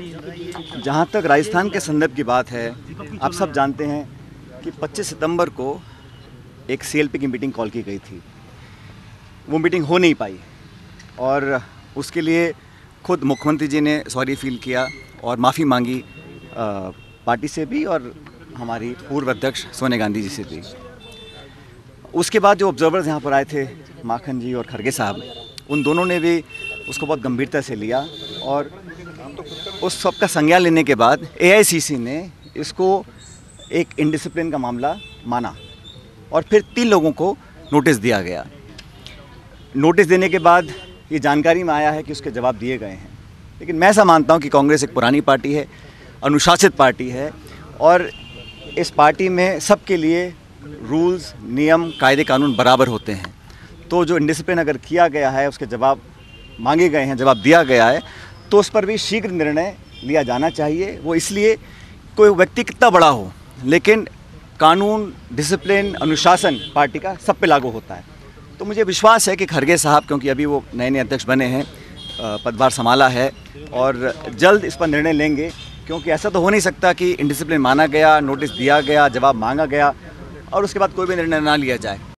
जहाँ तक राजस्थान के संदर्भ की बात है, आप सब जानते हैं कि 25 सितंबर को एक सीएलपी की मीटिंग कॉल की गई थी। वो मीटिंग हो नहीं पाई और उसके लिए खुद मुख्यमंत्री जी ने सॉरी फील किया और माफ़ी मांगी पार्टी से भी और हमारी पूर्व अध्यक्ष सोनिया गांधी जी से भी। उसके बाद जो ऑब्जर्वर्स यहाँ पर आए थे, माखन जी और खरगे साहब, उन दोनों ने भी उसको बहुत गंभीरता से लिया और उस सब का संज्ञान लेने के बाद एआईसीसी ने इसको एक इंडिसिप्लिन का मामला माना और फिर 3 लोगों को नोटिस दिया गया। नोटिस देने के बाद ये जानकारी में आया है कि उसके जवाब दिए गए हैं, लेकिन मैं ऐसा मानता हूँ कि कांग्रेस एक पुरानी पार्टी है, अनुशासित पार्टी है और इस पार्टी में सबके लिए रूल्स, नियम, कायदे कानून बराबर होते हैं। तो जो इंडिसिप्लिन अगर किया गया है, उसके जवाब मांगे गए हैं, जवाब दिया गया है, तो उस पर भी शीघ्र निर्णय लिया जाना चाहिए। वो इसलिए कोई व्यक्ति कितना बड़ा हो, लेकिन कानून, डिसिप्लिन, अनुशासन पार्टी का सब पे लागू होता है। तो मुझे विश्वास है कि खरगे साहब, क्योंकि अभी वो नए अध्यक्ष बने हैं, पदभार संभाला है और जल्द इस पर निर्णय लेंगे, क्योंकि ऐसा तो हो नहीं सकता कि इंडिसिप्लिन माना गया, नोटिस दिया गया, जवाब मांगा गया और उसके बाद कोई भी निर्णय ना लिया जाए।